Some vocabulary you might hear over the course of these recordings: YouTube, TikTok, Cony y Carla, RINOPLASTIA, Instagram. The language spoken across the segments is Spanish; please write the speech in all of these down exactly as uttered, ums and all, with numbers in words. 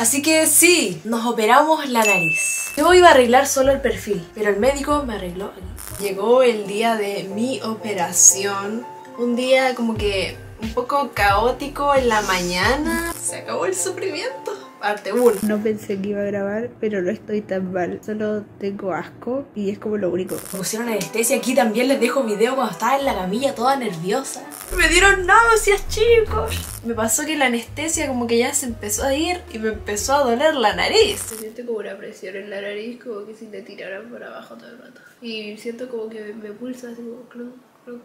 Así que sí, nos operamos la nariz. Yo iba a arreglar solo el perfil, pero el médico me arregló aquí. Llegó el día de mi operación. Un día como que un poco caótico en la mañana. Se acabó el sufrimiento. Parte uno. No pensé que iba a grabar, pero no estoy tan mal. Solo tengo asco y es como lo único. Me pusieron anestesia. Aquí también les dejo video cuando estaba en la camilla toda nerviosa. Me dieron náuseas, chicos. Me pasó que la anestesia como que ya se empezó a ir y me empezó a doler la nariz. Se siente como una presión en la nariz, como que si te tiraran para abajo todo el rato. Y siento como que me pulsa así como club, club.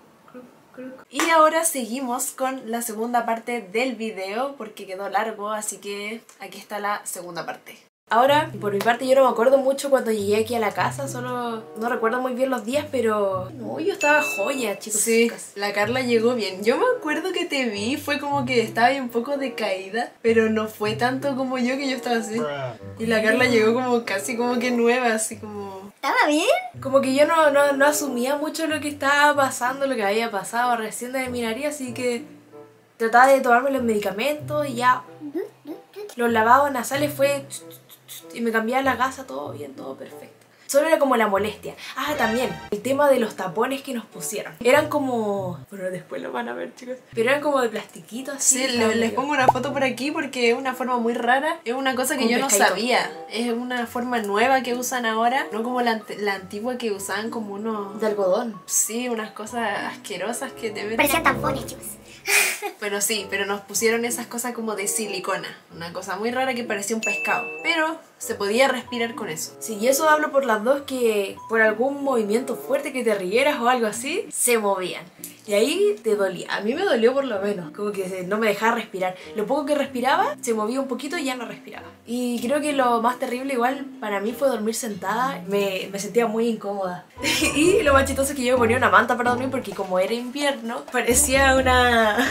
Y ahora seguimos con la segunda parte del video porque quedó largo, así que aquí está la segunda parte. Ahora, por mi parte, yo no me acuerdo mucho cuando llegué aquí a la casa, solo no recuerdo muy bien los días, pero... No, yo estaba joya, chicos. Sí, la Carla llegó bien. Yo me acuerdo que te vi, fue como que estaba un poco decaída, pero no fue tanto como yo, que yo estaba así. Y la Carla llegó como casi como que nueva, así como... ¿Estaba bien? Como que yo no, no, no asumía mucho lo que estaba pasando, lo que había pasado recién de mi nariz, así que trataba de tomarme los medicamentos y ya... Los lavados nasales fue... Y me cambiaba la casa, todo bien, todo perfecto. Solo era como la molestia. Ah, también, el tema de los tapones que nos pusieron. Eran como... Bueno, después lo van a ver, chicos. Pero eran como de plastiquito así. Sí, les pongo una foto por aquí porque es una forma muy rara. Es una cosa que yo no sabía. Es una forma nueva que usan ahora. No como la, la antigua que usaban como unos... De algodón. Sí, unas cosas asquerosas que te meten. Parecían tapones, chicos. Pero sí, pero nos pusieron esas cosas como de silicona. Una cosa muy rara que parecía un pescado, pero se podía respirar con eso. Sí, y eso hablo por las dos, que por algún movimiento fuerte que te rieras o algo así, se movían. Y ahí te dolía. A mí me dolió por lo menos. Como que no me dejaba respirar. Lo poco que respiraba, se movía un poquito y ya no respiraba. Y creo que lo más terrible igual para mí fue dormir sentada. Me, me sentía muy incómoda. Y lo más chistoso es que yo me ponía una manta para dormir porque como era invierno, parecía una...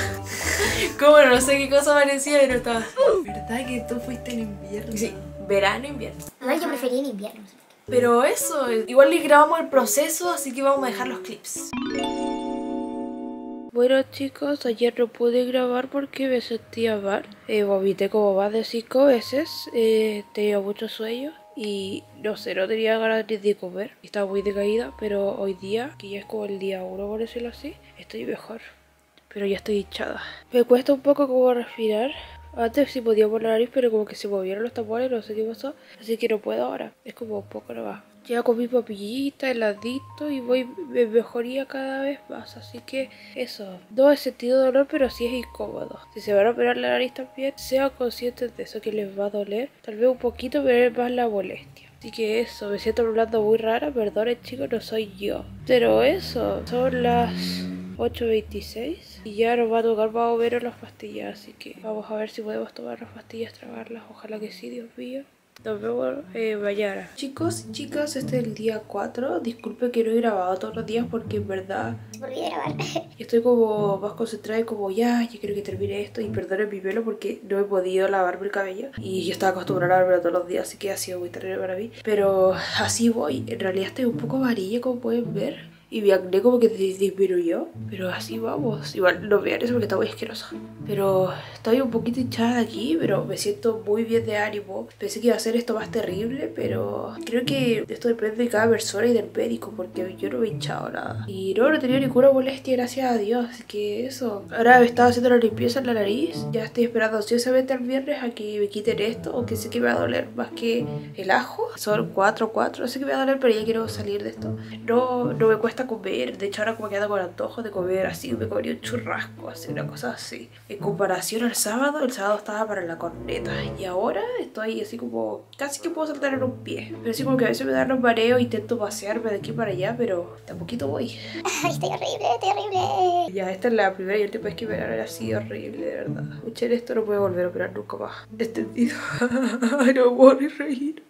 como no sé qué cosa parecía, pero estaba... ¿Verdad que tú fuiste en invierno? Sí, verano, invierno. Ay, yo prefería en invierno. Pero eso, igual les grabamos el proceso, así que vamos a dejar los clips. Bueno chicos, ayer no pude grabar porque me sentía mal, eh, vomité como más de cinco veces, eh, tenía mucho sueño y no sé, no tenía ganas ni de comer, estaba muy decaída, pero hoy día, que ya es como el día uno por decirlo así, estoy mejor, pero ya estoy hinchada. Me cuesta un poco como respirar, antes sí podía por la nariz pero como que se movieron los tapones, no sé qué pasó, así que no puedo ahora, es como un poco nomás. Ya comí papillita, heladito y voy, me mejoría cada vez más, así que eso. No he sentido dolor, pero sí es incómodo. Si se van a operar la nariz también, sean conscientes de eso, que les va a doler. Tal vez un poquito, pero es más la molestia. Así que eso, me siento hablando muy rara, perdonen chicos, no soy yo. Pero eso, son las ocho veintiséis y ya nos va a tocar más o menos las pastillas, así que vamos a ver si podemos tomar las pastillas, tragarlas, ojalá que sí, Dios mío. Nos vemos eh, mañana. Chicos y chicas, este es el día cuatro. Disculpe que no he grabado todos los días porque en verdad... Volví a grabar. Estoy como más concentrada y como ya, yo quiero que termine esto. Y perdonen mi pelo porque no he podido lavarme el cabello. Y yo estaba acostumbrada a lavármelo todos los días, así que ha sido muy terrible para mí. Pero así voy. En realidad estoy un poco amarilla como pueden ver. Y mi acné como que disminuyó. Pero así vamos. Igual no vean eso porque está muy asquerosa. Pero estoy un poquito hinchada aquí. Pero me siento muy bien de ánimo. Pensé que iba a ser esto más terrible. Pero creo que esto depende de cada persona y del médico. Porque yo no me he hinchado nada. Y no, no he tenido ninguna molestia. Gracias a Dios. Así que eso. Ahora he estado haciendo la limpieza en la nariz. Ya estoy esperando ansiosamente al viernes a que me quiten esto. Aunque sé que me va a doler más que el ajo. Son cuatro, cuatro. Sé que me va a doler, pero ya quiero salir de esto. No, no me cuesta comer, de hecho ahora como que ando con antojo de comer así, me comí un churrasco, así una cosa así, en comparación al sábado el sábado estaba para la corneta y ahora estoy así como casi que puedo saltar en un pie, pero así como que a veces me dan los mareos, intento pasearme de aquí para allá pero tampoco voy. Ay, estoy horrible, estoy horrible. Ya, esta es la primera y última vez que me era así horrible, de verdad. Escuchar esto no puede volver a operar nunca más, entendido. No puedo ni reír.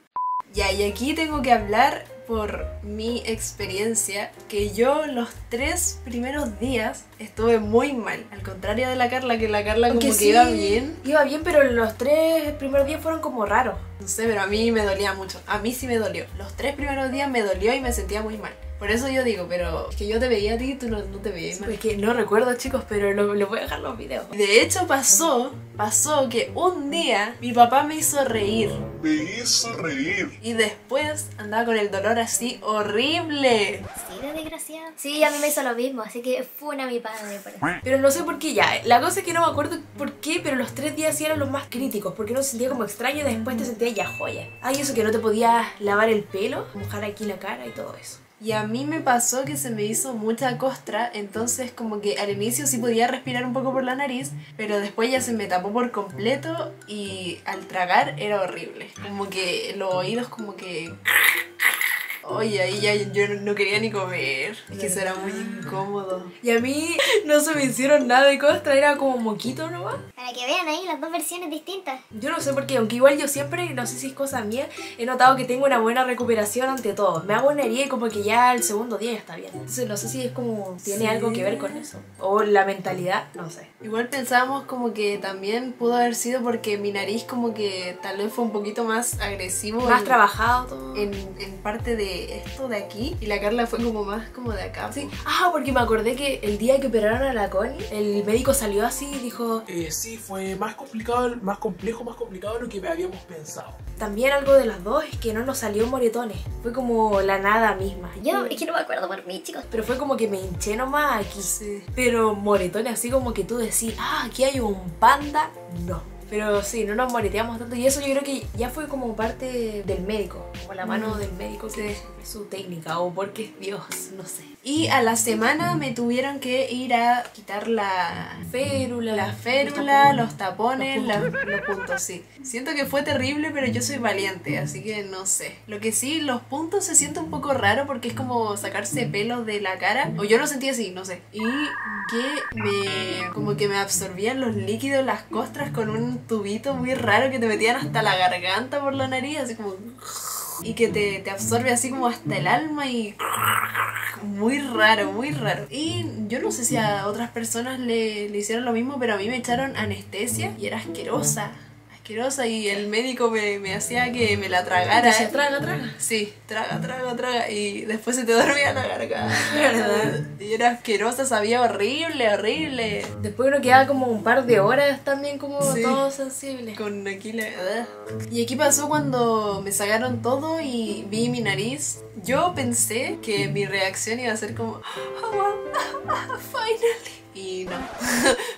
Ya, y aquí tengo que hablar por mi experiencia que yo los tres primeros días estuve muy mal, al contrario de la Carla, que la Carla como que sí, iba bien. Iba bien, pero los tres primeros días fueron como raros. No sé, pero a mí me dolía mucho, a mí sí me dolió. Los tres primeros días me dolió y me sentía muy mal. Por eso yo digo, pero es que yo te veía a ti y tú no, no te veías mal. Es que no recuerdo, chicos, pero lo, lo voy a dejar los videos. De hecho pasó, pasó que un día mi papá me hizo reír. Me hizo reír. Y después andaba con el dolor así horrible. Sí, desgraciado. Sí, a mí me hizo lo mismo, así que funa a mi padre por eso. Pero no sé por qué ya, la cosa es que no me acuerdo por qué, pero los tres días sí eran los más críticos, porque uno se sentía como extraño y después te sentías ya joya. Ay, eso que no te podías lavar el pelo, mojar aquí la cara y todo eso. Y a mí me pasó que se me hizo mucha costra, entonces como que al inicio sí podía respirar un poco por la nariz, pero después ya se me tapó por completo y al tragar era horrible. Como que los oídos como que... Oye, ahí ya yo no quería ni comer. Es que eso era muy incómodo. Y a mí no se me hicieron nada de costra, era como moquito nomás. Para que vean ahí las dos versiones distintas. Yo no sé por qué, aunque igual yo siempre, no sé si es cosa mía, he notado que tengo una buena recuperación ante todo. Me hago una herida y como que ya el segundo día ya está bien. Entonces no sé si es como, tiene sí. algo que ver con eso. O la mentalidad, no sé. Igual pensábamos como que también pudo haber sido porque mi nariz como que tal vez fue un poquito más agresivo. Más en, trabajado todo. En, en parte de esto de aquí, y la Carla fue como más como de acá. Sí. Ah, porque me acordé que el día que operaron a la Cony, el médico salió así y dijo... Eh, sí, fue más complicado, más complejo, más complicado de lo que habíamos pensado. También algo de las dos es que no nos salió moretones. Fue como la nada misma. Yo es que no me acuerdo por mí, chicos. Pero fue como que me hinché nomás aquí. Sí. Pero moretones así como que tú decís, ah, aquí hay un panda, no. Pero sí, no nos moreteamos tanto y eso yo creo que ya fue como parte del médico, como la mano del médico que es su técnica o porque es Dios, no sé. Y a la semana me tuvieron que ir a quitar la férula, la férula, los tapones, los tapones, los puntos, la, los puntos sí. Siento que fue terrible, pero yo soy valiente, así que no sé. Lo que sí, los puntos se siente un poco raro porque es como sacarse pelos de la cara, o yo lo sentí así, no sé. Y que me, como que me absorbían los líquidos, las costras con un tubito muy raro que te metían hasta la garganta por la nariz, así como... Y que te, te absorbe así como hasta el alma y... Muy raro, muy raro. Y yo no sé si a otras personas le, le hicieron lo mismo, pero a mí me echaron anestesia y era asquerosa. Asquerosa y el médico me, me hacía que me la tragara. ¿Se traga, traga? Sí, traga, traga, traga. Y después se te dormía la garganta. Y era asquerosa, sabía horrible, horrible. Después uno quedaba como un par de horas también como sí, todo sensible. Con aquí la... Y aquí pasó cuando me sacaron todo y vi mi nariz. Yo pensé que mi reacción iba a ser como... Oh, finally. Y no.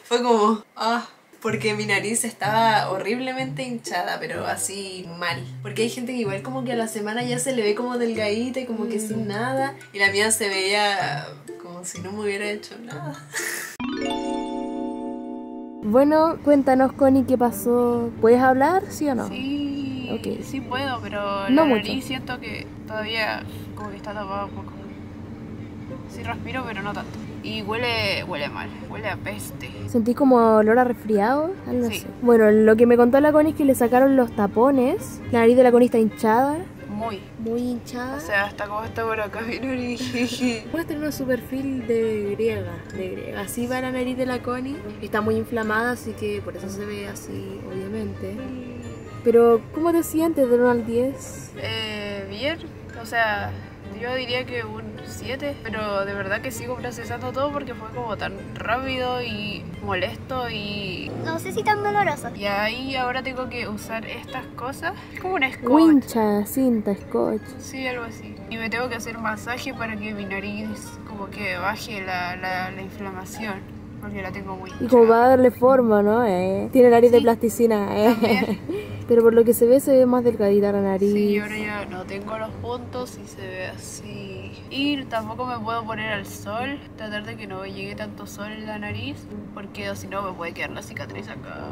Fue como... Ah... Oh. Porque mi nariz estaba horriblemente hinchada, pero así mal. Porque hay gente que igual como que a la semana ya se le ve como delgadita y como mm. que sin nada. Y la mía se veía como si no me hubiera hecho nada. Bueno, cuéntanos, Cony, ¿qué pasó? ¿Puedes hablar, sí o no? Sí, okay. Sí puedo, pero no la mucho. Nariz siento que todavía como que está tapada un poco. Sí respiro, pero no tanto. Y huele, huele mal, huele a peste. ¿Sentí como olor a resfriado? Algo sí. Así. Bueno, lo que me contó la Cony es que le sacaron los tapones. La nariz de la Cony está hinchada. Muy. Muy hinchada. O sea, hasta como está por acá, mi nariz. Puedes tener su perfil de griega, de griega. Así va la nariz de la Cony. Está muy inflamada, así que por eso se ve así, obviamente. Pero, ¿cómo te sientes del uno al diez? Eh, bien. O sea... Yo diría que un siete, pero de verdad que sigo procesando todo porque fue como tan rápido y molesto y... No sé si tan doloroso. Y ahí ahora tengo que usar estas cosas, como una escoba. Wincha, cinta, scotch. Sí, algo así. Y me tengo que hacer masaje para que mi nariz como que baje la, la, la inflamación, porque la tengo muy... Y como para darle forma, ¿no? Eh, tiene nariz sí, de plasticina, ¿eh? También. Pero por lo que se ve, se ve más delgadita la nariz. Sí, ahora ya no tengo los puntos y se ve así. Y tampoco me puedo poner al sol, tratar de que no llegue tanto sol en la nariz, porque si no me puede quedar la cicatriz acá.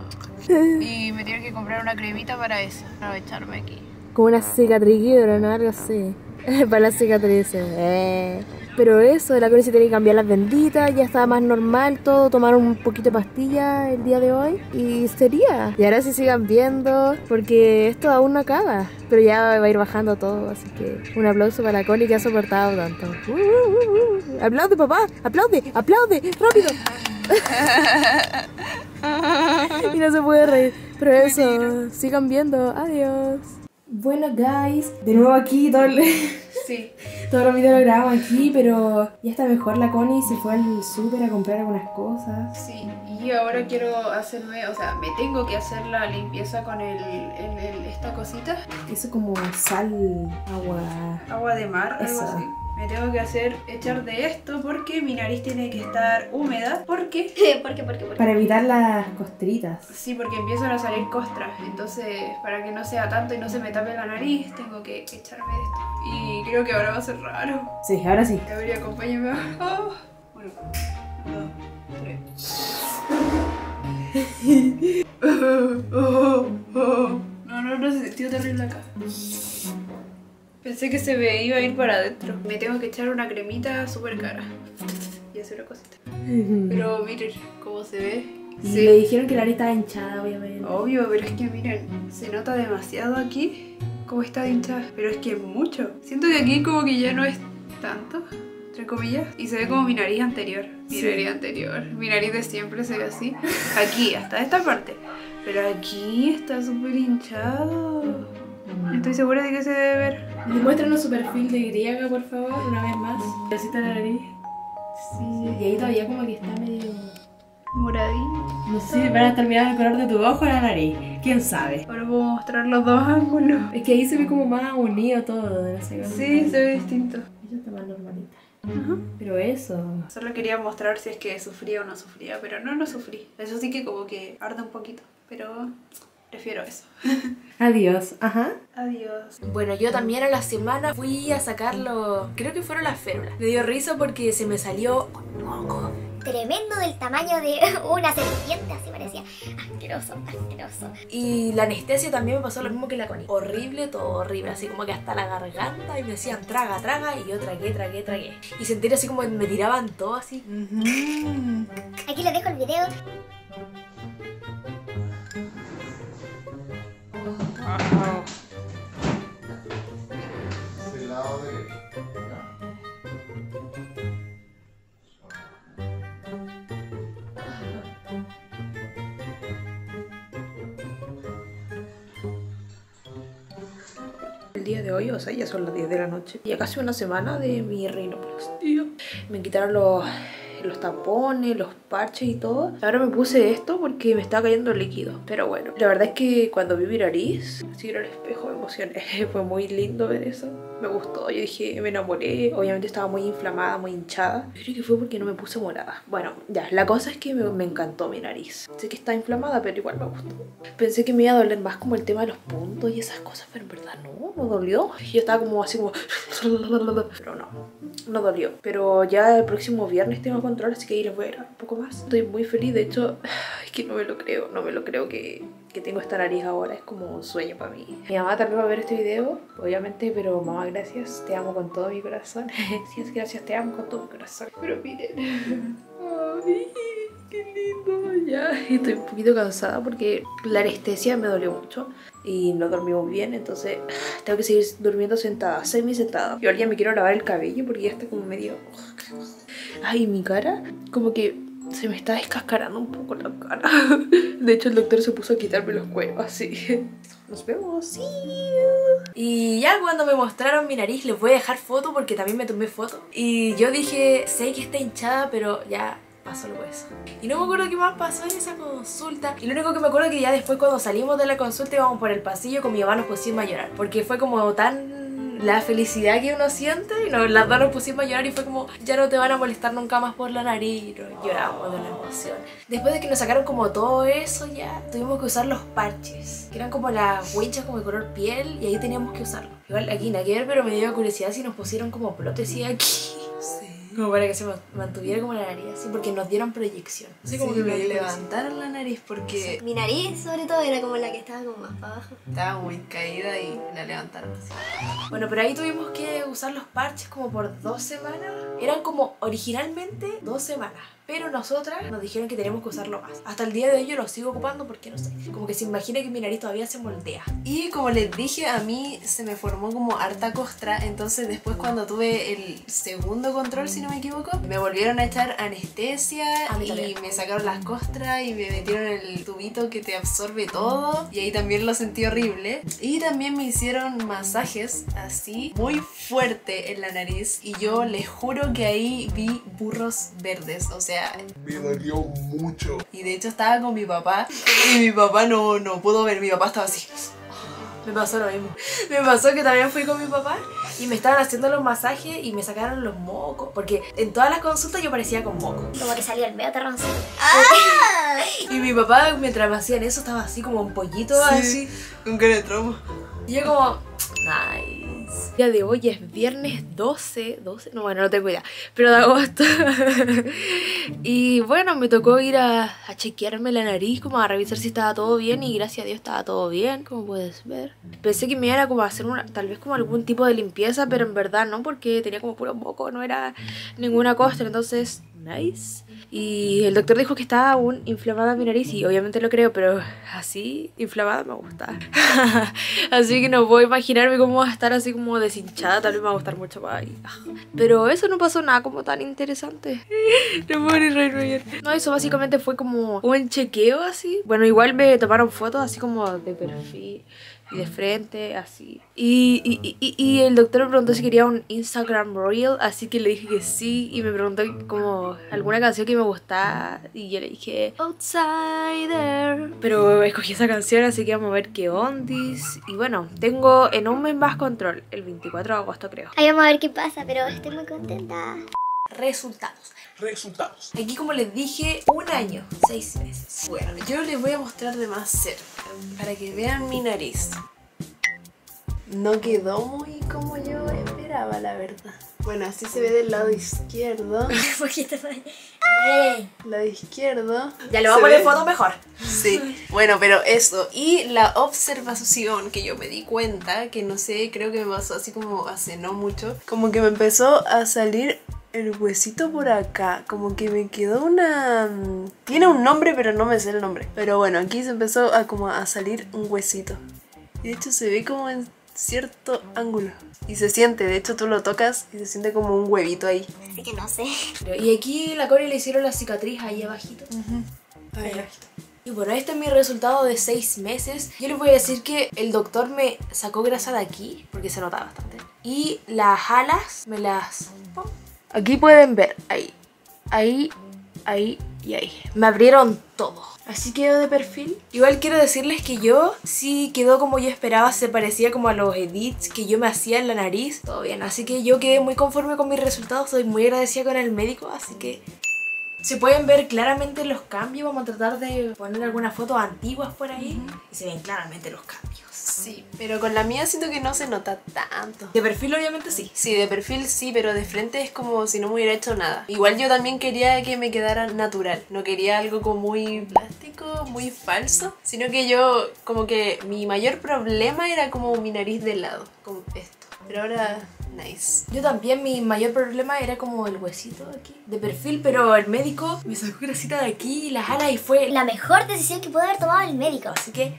Y me tienen que comprar una cremita para eso, para echarme aquí. Como una cicatriz, ¿no? Algo así. Para las cicatrices. Eh. Pero eso, la Cony se tiene que cambiar las benditas, ya estaba más normal todo, tomaron un poquito de pastilla el día de hoy y sería. Y ahora sí sigan viendo, porque esto aún no acaba, pero ya va a ir bajando todo, así que un aplauso para la Cony que ha soportado tanto. Uh, uh, uh, uh. ¡Aplaude, papá! ¡Aplaude! ¡Aplaude! ¡Rápido! Y no se puede reír, pero eso, sigan viendo, adiós. Bueno, guys, de nuevo aquí, todo el... sí. Todos los videos lo grabamos aquí, pero ya está mejor. La Cony se fue al súper a comprar algunas cosas. Sí, y ahora quiero hacerme, o sea, me tengo que hacer la limpieza con el, el, el esta cosita. Eso como sal, agua... Agua de mar, eso. Algo así. Me tengo que hacer echar de esto porque mi nariz tiene que estar húmeda. ¿Por qué? ¿Por qué? ¿Por qué? ¿Por qué? Para evitar las costritas. Sí, porque empiezan a salir costras. Entonces, para que no sea tanto y no se me tape la nariz, tengo que echarme de esto. Y creo que ahora va a ser raro. Sí, ahora sí. Gabriel, acompáñame. Oh. Uno, dos, tres. oh, oh, oh. No, no, no, se sintió terrible acá. Pensé que se me iba a ir para adentro. Me tengo que echar una cremita súper cara y hacer una cosita. Pero miren cómo se ve. Sí. Le dijeron que la nariz estaba hinchada, obviamente. Obvio, pero es que miren, se nota demasiado aquí cómo está hinchada. Pero es que es mucho. Siento que aquí como que ya no es tanto, entre comillas. Y se ve como mi nariz anterior. Mi sí. nariz anterior. Mi nariz de siempre se ve así. Aquí, hasta esta parte. Pero aquí está súper hinchado. Estoy segura de que se debe ver. Muéstranos su perfil de griega, por favor, una vez más. Así está la nariz. Sí, y ahí todavía como que está medio... moradito. No sé, van a terminar el color de tu ojo o la nariz. ¿Quién sabe? Ahora puedo mostrar los dos ángulos. Es que ahí se ve como más unido todo. No sé, sí, se ve distinto. Ella está más normalita. Uh-huh. Pero eso... Solo quería mostrar si es que sufría o no sufría, pero no, no sufrí. Eso sí que como que arde un poquito, pero... prefiero eso. Adiós. Ajá. Adiós. Bueno, yo también a la semana fui a sacarlo. Creo que fueron las férulas. Me dio risa porque se me salió un hongo tremendo del tamaño de una serpiente, así parecía. Asqueroso, asqueroso. Y la anestesia también me pasó lo mismo que la Cony. Horrible, todo horrible, así como que hasta la garganta. Y me decían traga, traga, y yo tragué, tragué, tragué. Y sentí así como que me tiraban todo así. Aquí les dejo el video. Es el lado de acá. El día de hoy, o sea, ya son las diez de la noche. Ya casi una semana de mi rinoplastia. Me quitaron los... los tapones, los parches y todo. Ahora me puse esto porque me estaba cayendo el líquido. Pero bueno, la verdad es que cuando vi mi nariz, así era el espejo, me emocioné. Fue muy lindo ver eso. Me gustó, yo dije, me enamoré. Obviamente estaba muy inflamada, muy hinchada. Yo creo que fue porque no me puse morada. Bueno, ya, la cosa es que me, me encantó mi nariz. Sé que está inflamada, pero igual me gustó. Pensé que me iba a doler más como el tema de los puntos y esas cosas, pero en verdad no, no dolió. Yo estaba como así como... pero no, no dolió. Pero ya el próximo viernes tengo control, así que ahí les voy a grabar un poco más. Estoy muy feliz, de hecho, es que no me lo creo, no me lo creo que... que tengo esta nariz ahora, es como un sueño para mí. Mi mamá también va a ver este video, obviamente, pero mamá, gracias, te amo con todo mi corazón. Gracias, gracias, te amo con todo mi corazón. Pero miren, ay, qué lindo, ya. Estoy un poquito cansada porque la anestesia me dolió mucho y no dormí muy bien, entonces tengo que seguir durmiendo sentada, semi sentada. Y ahora ya me quiero lavar el cabello porque ya está como medio... ay, mi cara, como que... se me está descascarando un poco la cara. De hecho el doctor se puso a quitarme los cuernos, así. Nos vemos. Sí. Y ya cuando me mostraron mi nariz, les voy a dejar foto porque también me tomé foto. Y yo dije, sé que está hinchada, pero ya pasó lo eso. Y no me acuerdo qué más pasó en esa consulta. Y lo único que me acuerdo es que ya después cuando salimos de la consulta íbamos por el pasillo con mi mamá, nos pusimos a llorar. Porque fue como tan... la felicidad que uno siente y nos, las dos nos pusimos a llorar y fue como ya no te van a molestar nunca más por la nariz. Lloramos de la emoción. Después de que nos sacaron como todo eso ya tuvimos que usar los parches, que eran como las huellas como de color piel y ahí teníamos que usarlo. Igual aquí nada que ver, pero me dio curiosidad si nos pusieron como prótesis aquí. Sí. Como para que se mantuviera como la nariz, así, porque nos dieron proyección. Así como sí, que me levantaron la nariz porque... Mi nariz sobre todo era como la que estaba como más para abajo. Estaba muy caída y la levantaron así. Bueno, pero ahí tuvimos que usar los parches como por dos semanas. Eran como originalmente dos semanas, pero nosotras nos dijeron que tenemos que usarlo más. Hasta el día de hoy yo lo sigo ocupando porque no sé, como que se imagina que mi nariz todavía se moldea. Y como les dije, a mí se me formó como harta costra. Entonces después cuando tuve el segundo control, si no me equivoco, me volvieron a echar anestesia a y me sacaron las costras y me metieron el tubito que te absorbe todo. Y ahí también lo sentí horrible. Y también me hicieron masajes así, muy fuerte en la nariz. Y yo les juro que ahí vi burros verdes, o sea, me dolió mucho. Y de hecho estaba con mi papá y mi papá no, no pudo ver, mi papá estaba así. Me pasó lo mismo. Me pasó que también fui con mi papá y me estaban haciendo los masajes y me sacaron los mocos, porque en todas las consultas yo parecía con mocos. Como que salía el medio terroncito. ¡Ah! Y mi papá mientras me hacían eso estaba así como un pollito, sí, así, con cara de trauma. Y yo como, ay. El día de hoy es viernes doce, doce, no, bueno, no tengo idea, pero de agosto. Y bueno, me tocó ir a, a chequearme la nariz, como a revisar si estaba todo bien. Y gracias a Dios estaba todo bien, como puedes ver. Pensé que me iba a como hacer una, tal vez como algún tipo de limpieza, pero en verdad no, porque tenía como puro moco, no era ninguna costra, entonces... Nice. Y el doctor dijo que estaba aún inflamada mi nariz y obviamente lo creo, pero así inflamada me gusta. Así que no puedo imaginarme cómo va a estar así como deshinchada, tal vez me va a gustar mucho más. Pero eso no pasó nada como tan interesante. No puedo ni reírme bien. No, eso básicamente fue como un chequeo así. Bueno, igual me tomaron fotos así como de perfil y de frente, así. Y, y, y, y el doctor me preguntó si quería un Instagram Reel, así que le dije que sí. Y me preguntó como alguna canción que me gustaba y yo le dije Outsider, pero escogí esa canción, así que vamos a ver qué ondis. Y bueno, tengo en un mes más control, el veinticuatro de agosto creo. Ahí vamos a ver qué pasa, pero estoy muy contenta. Resultados. Resultados. Aquí, como les dije, un año, seis meses. Bueno, yo les voy a mostrar de más cerca para que vean mi nariz. No quedó muy como yo esperaba, la verdad. Bueno, así se ve del lado izquierdo. Lado izquierdo. Ya le voy a poner foto mejor. Sí. Bueno, pero eso. Y la observación que yo me di cuenta, que no sé, creo que me pasó así como hace no mucho, como que me empezó a salir el huesito por acá, como que me quedó una... Tiene un nombre, pero no me sé el nombre. Pero bueno, aquí se empezó a como a salir un huesito. Y de hecho se ve como en cierto ángulo. Y se siente, de hecho tú lo tocas y se siente como un huevito ahí. Así que no sé. Y aquí la Cori le hicieron la cicatriz ahí abajito. Uh-huh. Ahí abajito. Y bueno, este es mi resultado de seis meses. Yo les voy a decir que el doctor me sacó grasa de aquí, porque se notaba bastante. Y las alas me las... Aquí pueden ver, ahí, ahí, ahí y ahí. Me abrieron todo. Así quedó de perfil. Igual quiero decirles que yo sí quedó como yo esperaba. Se parecía como a los edits que yo me hacía en la nariz. Todo bien, así que yo quedé muy conforme con mis resultados. Soy muy agradecida con el médico, así que... Se pueden ver claramente los cambios. Vamos a tratar de poner algunas fotos antiguas por ahí. Uh-huh. Y se ven claramente los cambios. Sí, pero con la mía siento que no se nota tanto. De perfil obviamente sí. Sí, de perfil sí, pero de frente es como si no me hubiera hecho nada. Igual yo también quería que me quedara natural. No quería algo como muy plástico, muy falso. Sino que yo como que mi mayor problema era como mi nariz de lado. Como esto. Pero ahora... Nice. Yo también, mi mayor problema era como el huesito aquí, de perfil, pero el médico me sacó grasita de aquí, las alas y fue la mejor decisión que pudo haber tomado el médico. Así que...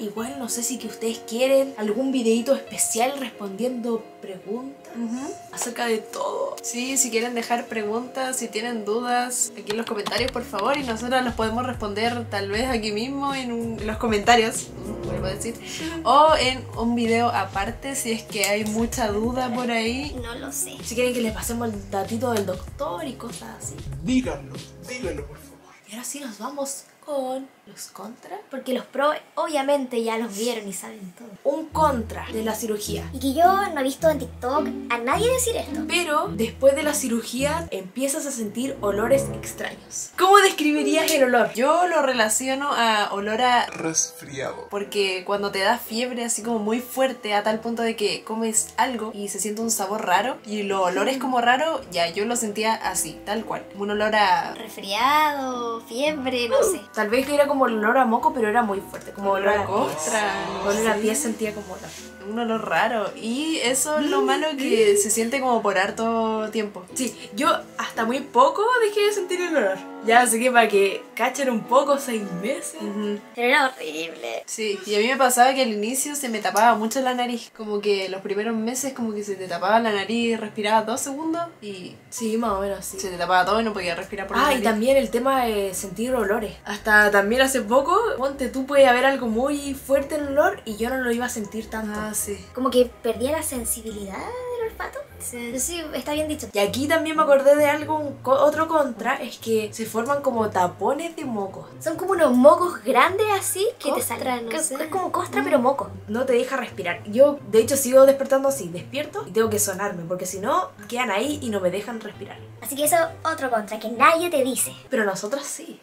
Igual no sé si que ustedes quieren algún videito especial respondiendo preguntas uh-huh. acerca de todo. Sí, si quieren dejar preguntas, si tienen dudas, aquí en los comentarios por favor. Y nosotros los podemos responder tal vez aquí mismo en, un, en los comentarios, vuelvo a decir. O en un video aparte si es que hay mucha duda por ahí. No lo sé. Si quieren que les pasemos el datito del doctor y cosas así. Díganlo, díganlo por favor. Y ahora sí nos vamos con... ¿Los contras? Porque los pros obviamente ya los vieron y saben todo. Un contra de la cirugía. Y que yo no he visto en TikTok a nadie decir esto. Pero después de la cirugía empiezas a sentir olores extraños. ¿Cómo describirías el olor? Yo lo relaciono a olor a resfriado. Porque cuando te da fiebre así como muy fuerte, a tal punto de que comes algo y se siente un sabor raro y los olores como raro, ya yo lo sentía así, tal cual. Un olor a resfriado, fiebre, no uh, sé. Tal vez que era como el olor a moco, pero era muy fuerte, como olor, olor a costra, olor sí. a pies sentía como olor. Un olor raro, y eso es lo malo, que se siente como por harto tiempo. Sí, yo hasta muy poco dejé de sentir el olor. Ya, así que para que cachen un poco, seis meses. Uh-huh. Pero era horrible. Sí, y a mí me pasaba que al inicio se me tapaba mucho la nariz. Como que los primeros meses como que se te tapaba la nariz, respiraba dos segundos y... Sí, más o menos así. Se te tapaba todo y no podía respirar por ah, la nariz. Ah, y también el tema de sentir olores. Hasta también hace poco, ponte tú, puede haber algo muy fuerte en el olor y yo no lo iba a sentir tanto. Ah, sí. Como que perdía la sensibilidad del olfato. Sí, sí, está bien dicho. Y aquí también me acordé de algo, otro contra, es que se forman como tapones de mocos. Son como unos mocos grandes así que costra, te salen. No sé. Es como costra mm. pero moco. No te deja respirar. Yo de hecho sigo despertando así, despierto y tengo que sonarme porque si no quedan ahí y no me dejan respirar. Así que eso es otro contra que nadie te dice. Pero nosotras sí.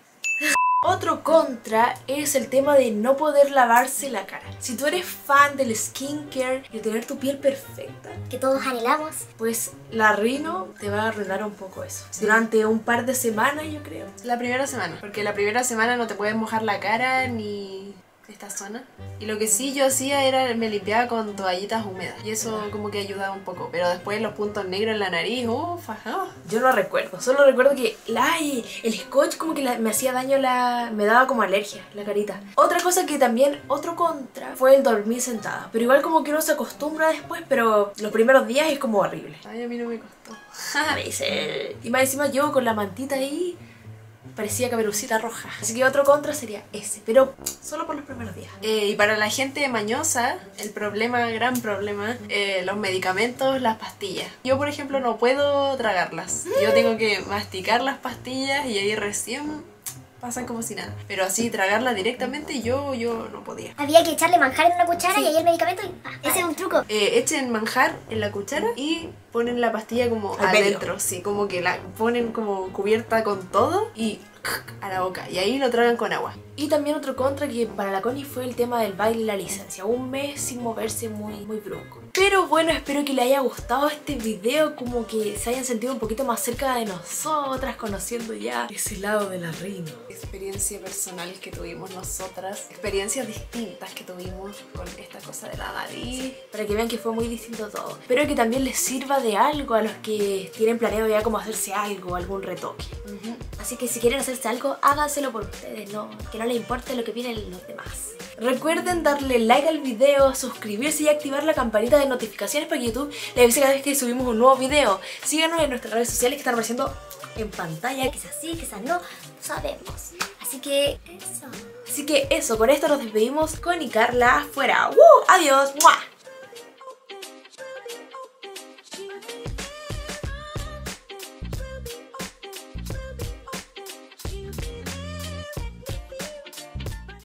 Otro contra es el tema de no poder lavarse la cara. Si tú eres fan del skincare y de tener tu piel perfecta, que todos anhelamos, pues la Rino te va a arruinar un poco eso. Sí. Durante un par de semanas, yo creo. La primera semana. Porque la primera semana no te puedes mojar la cara ni... esta zona. Y lo que sí yo hacía era me limpiaba con toallitas húmedas y eso como que ayudaba un poco, pero después los puntos negros en la nariz, ufa, oh. Yo no recuerdo, solo recuerdo que ay, el scotch como que la, me hacía daño, la, me daba como alergia la carita. Otra cosa que también, otro contra, fue el dormir sentada, pero igual como que uno se acostumbra después, pero los primeros días es como horrible. Ay, a mí no me costó. Me dice, y más encima yo con la mantita ahí parecía Caperucita Roja. Así que otro contra sería ese, pero solo por los primeros días. Eh, y para la gente mañosa, el problema, gran problema, eh, los medicamentos, las pastillas. Yo, por ejemplo, no puedo tragarlas. Yo tengo que masticar las pastillas y ahí recién pasan como si nada. Pero así, tragarla directamente, yo, yo no podía. Había que echarle manjar en una cuchara, sí, y ahí el medicamento. Y, ah, ese es un truco. Eh, echen manjar en la cuchara y ponen la pastilla como al adentro. Medio. Sí, como que la ponen como cubierta con todo y a la boca. Y ahí lo tragan con agua. Y también otro contra que para la Cony fue el tema del baile y la licencia. Un mes sin moverse, muy, muy brusco. Pero bueno, espero que les haya gustado este video, como que se hayan sentido un poquito más cerca de nosotras, conociendo ya ese lado de la Rino. Experiencia personal que tuvimos nosotras, experiencias distintas que tuvimos con esta cosa de la nariz, para que vean que fue muy distinto todo. Espero que también les sirva de algo a los que tienen planeado ya como hacerse algo, algún retoque. Uh-huh. Así que si quieren hacerse algo, háganselo por ustedes, no, que no les importe lo que vienen los demás. Recuerden darle like al video, suscribirse y activar la campanita de notificaciones para que YouTube les avise cada vez que subimos un nuevo video. Síganos en nuestras redes sociales que están apareciendo en pantalla. Quizás sí, quizás no, sabemos. Así que eso. Así que eso, con esto nos despedimos. Cony y Carla, fuera. ¡Uh! ¡Adiós! ¡Mua!